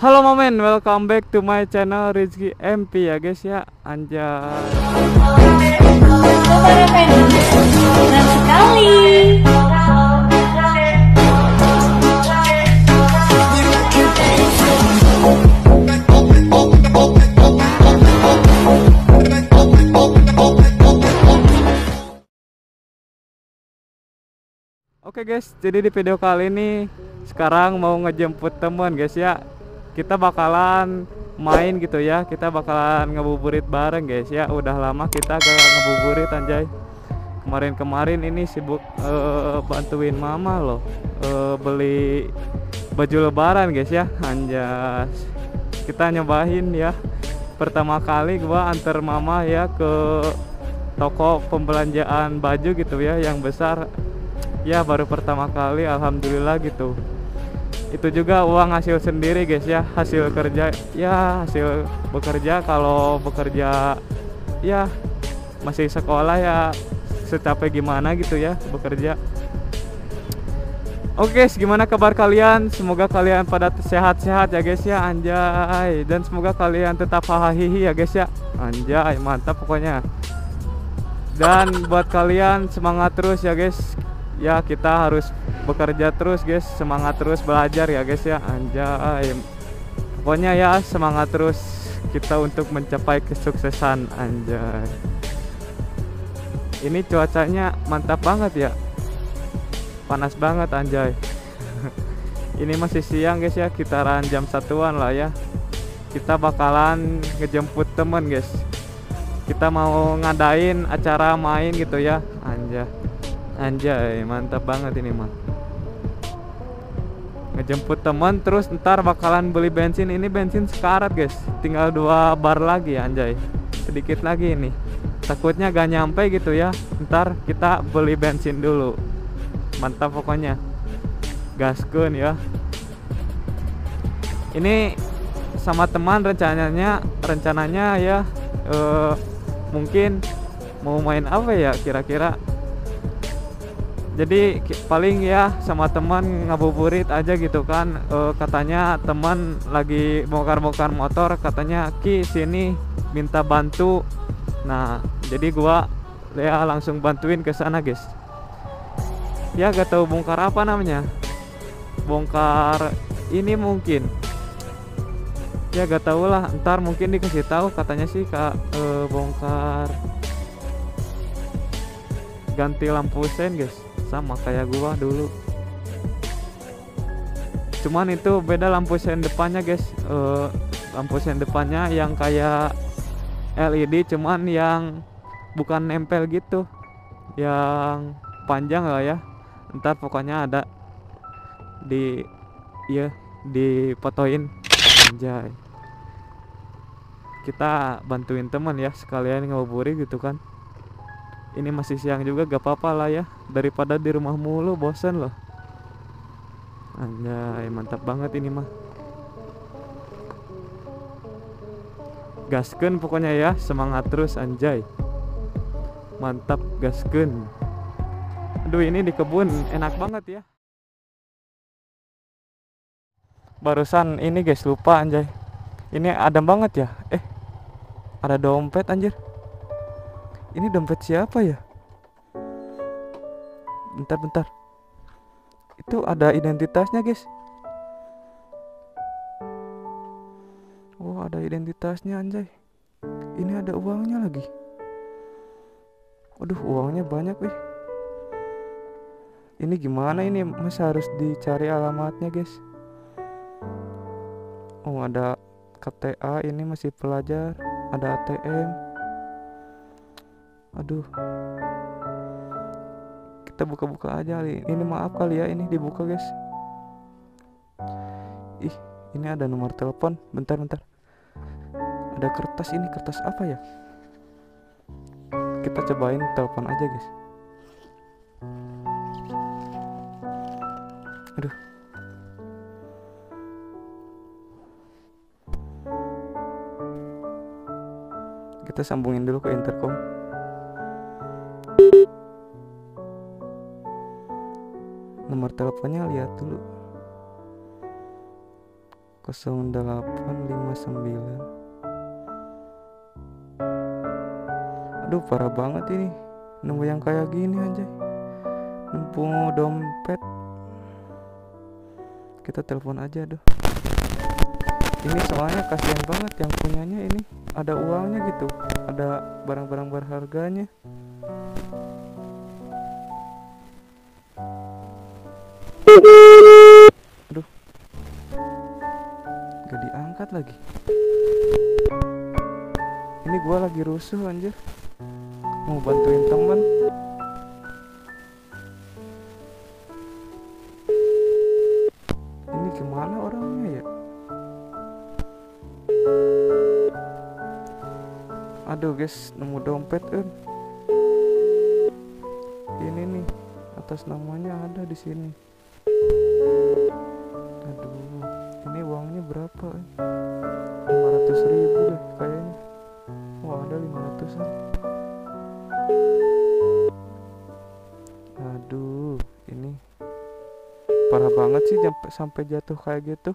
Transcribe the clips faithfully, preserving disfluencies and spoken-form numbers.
Halo momen, welcome back to my channel Rizky M V ya guys ya. Anjay, benar sekali. Oke guys, jadi di video kali ini sekarang mau ngejemput temen guys ya. Kita bakalan main gitu ya, kita bakalan ngebuburit bareng guys ya. Udah lama kita gak ngebuburit anjay. Kemarin-kemarin ini sibuk uh, bantuin mama loh uh, beli baju lebaran guys ya. Anjas, kita nyobain ya. Pertama kali gua antar mama ya ke toko pembelanjaan baju gitu ya, yang besar ya, baru pertama kali. Alhamdulillah gitu. Itu juga uang hasil sendiri guys ya, hasil kerja ya, hasil bekerja. Kalau bekerja ya masih sekolah ya, secapek gimana gitu ya bekerja. Oke guys, gimana kabar kalian? Semoga kalian pada sehat-sehat ya guys ya, anjay. Dan semoga kalian tetap hahihi ya guys ya, anjay, mantap pokoknya. Dan buat kalian semangat terus ya guys ya, kita harus bekerja terus guys, semangat terus belajar ya guys ya, anjay. Pokoknya ya semangat terus kita untuk mencapai kesuksesan, anjay. Ini cuacanya mantap banget ya, panas banget anjay. Ini masih siang guys ya, kitaran jam satuan lah ya. Kita bakalan ngejemput temen guys. Kita mau ngadain acara main gitu ya, anjay. Anjay, mantap banget ini mah. Ngejemput teman, terus ntar bakalan beli bensin. Ini bensin sekarat guys, tinggal dua bar lagi ya, anjay. Sedikit lagi ini, takutnya gak nyampe gitu ya. Ntar kita beli bensin dulu. Mantap pokoknya, gaskun ya. Ini sama teman rencananya, rencananya ya eh, mungkin mau main apa ya kira-kira. Jadi paling ya sama teman ngabuburit aja gitu kan. E, katanya teman lagi bongkar-bongkar motor, katanya Ki sini minta bantu. Nah jadi gua ya langsung bantuin ke sana guys. Ya gak tahu bongkar apa namanya, bongkar ini mungkin. Ya gak tau lah, ntar mungkin dikasih tahu katanya sih kak, e, bongkar ganti lampu sen guys. Sama kayak gua dulu, cuman itu beda lampu sen depannya guys. Uh, lampu sen depannya yang kayak L E D, cuman yang bukan nempel gitu, yang panjang lah ya. Ntar pokoknya ada di ya dipotoin, anjay. Kita bantuin teman ya, sekalian ngabuburit gitu kan. Ini masih siang juga, gak apa-apa lah ya, daripada di rumah mulu bosen loh. Anjay, mantap banget ini mah. Gaskeun pokoknya ya, semangat terus anjay. Mantap, gaskeun. Aduh, ini di kebun enak banget ya. Barusan ini guys lupa anjay. Ini adem banget ya. Eh, ada dompet anjir. Ini dompet siapa ya? Bentar-bentar, itu ada identitasnya guys. Wah, ada identitasnya anjay. Ini ada uangnya lagi. Waduh, uangnya banyak wih. Ini gimana ini? Masa harus dicari alamatnya guys. Oh ada K T A, ini masih pelajar. Ada A T M. Aduh, kita buka-buka aja. Ini maaf kali ya, ini dibuka guys. Ih, ini ada nomor telepon. Bentar-bentar, ada kertas. Ini kertas apa ya? Kita cobain telepon aja guys. Aduh, kita sambungin dulu ke intercom. Nomor teleponnya lihat dulu. nol delapan lima sembilan. Aduh, parah banget ini nemu yang kayak gini aja, nemu dompet. Kita telepon aja deh. Ini soalnya kasihan banget yang punyanya, ini ada uangnya gitu, ada barang-barang berharganya. Aduh, gak diangkat lagi. Ini gua lagi rusuh anjir, mau bantuin temen. Ini gimana orangnya ya? Aduh guys, nemu dompet eh. Ini nih, atas namanya ada di sini. Aduh, ini uangnya berapa? lima ratus ribu deh kayaknya. Wah, ada lima ratusan. Aduh, ini parah banget sih sampai jatuh kayak gitu.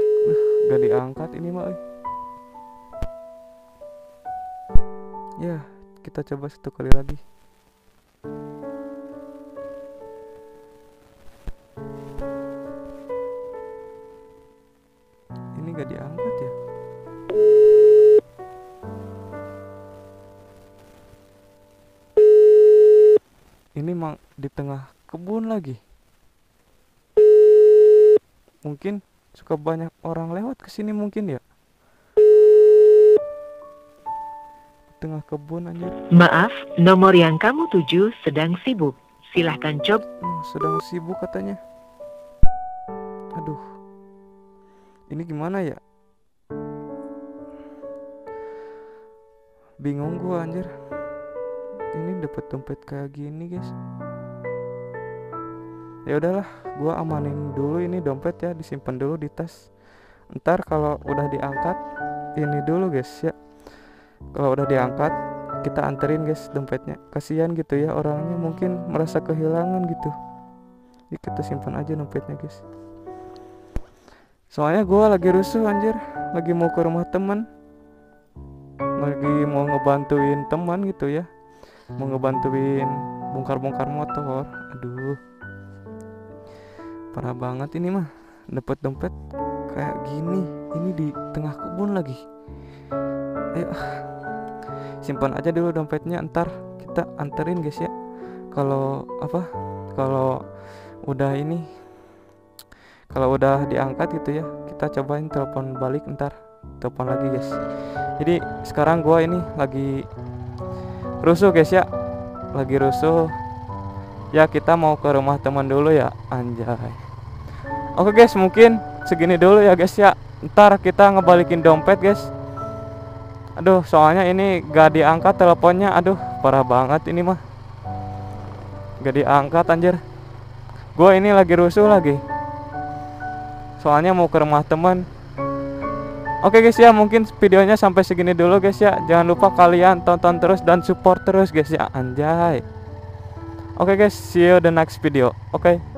Uh, gak diangkat ini mah. Ya, kita coba satu kali lagi. Gak diangkat ya. Ini mang di tengah kebun lagi. Mungkin suka banyak orang lewat kesini mungkin ya. Tengah kebun aja. Maaf, nomor yang kamu tuju sedang sibuk. Silahkan coba. Hmm, sedang sibuk katanya. Aduh. Ini gimana ya? Bingung gua anjir. Ini dapat dompet kayak gini, guys. Ya udahlah, gua amanin dulu ini dompet ya, disimpan dulu di tas. Ntar kalau udah diangkat, ini dulu guys ya. Kalau udah diangkat, kita anterin guys dompetnya. Kasihan gitu ya orangnya, mungkin merasa kehilangan gitu. Jadi kita simpan aja dompetnya, guys. Soalnya gue lagi rusuh anjir, lagi mau ke rumah teman, lagi mau ngebantuin teman gitu ya, mau ngebantuin bongkar-bongkar motor. Aduh, parah banget ini mah, dapet dompet kayak gini, ini di tengah kebun lagi. Ayo, simpan aja dulu dompetnya, ntar kita anterin guys ya. Kalau apa? Kalau udah ini, kalau udah diangkat gitu ya, kita cobain telepon balik, ntar telepon lagi guys. Jadi sekarang gua ini lagi rusuh guys ya, lagi rusuh ya, kita mau ke rumah teman dulu ya, anjay. Oke guys, mungkin segini dulu ya guys ya, ntar kita ngebalikin dompet guys. Aduh, soalnya ini gak diangkat teleponnya. Aduh, parah banget ini mah, gak diangkat anjir. Gua ini lagi rusuh lagi, soalnya mau ke rumah teman. Oke guys ya, mungkin videonya sampai segini dulu guys ya. Jangan lupa kalian tonton terus dan support terus guys ya, anjay. Oke guys, see you the next video. Oke.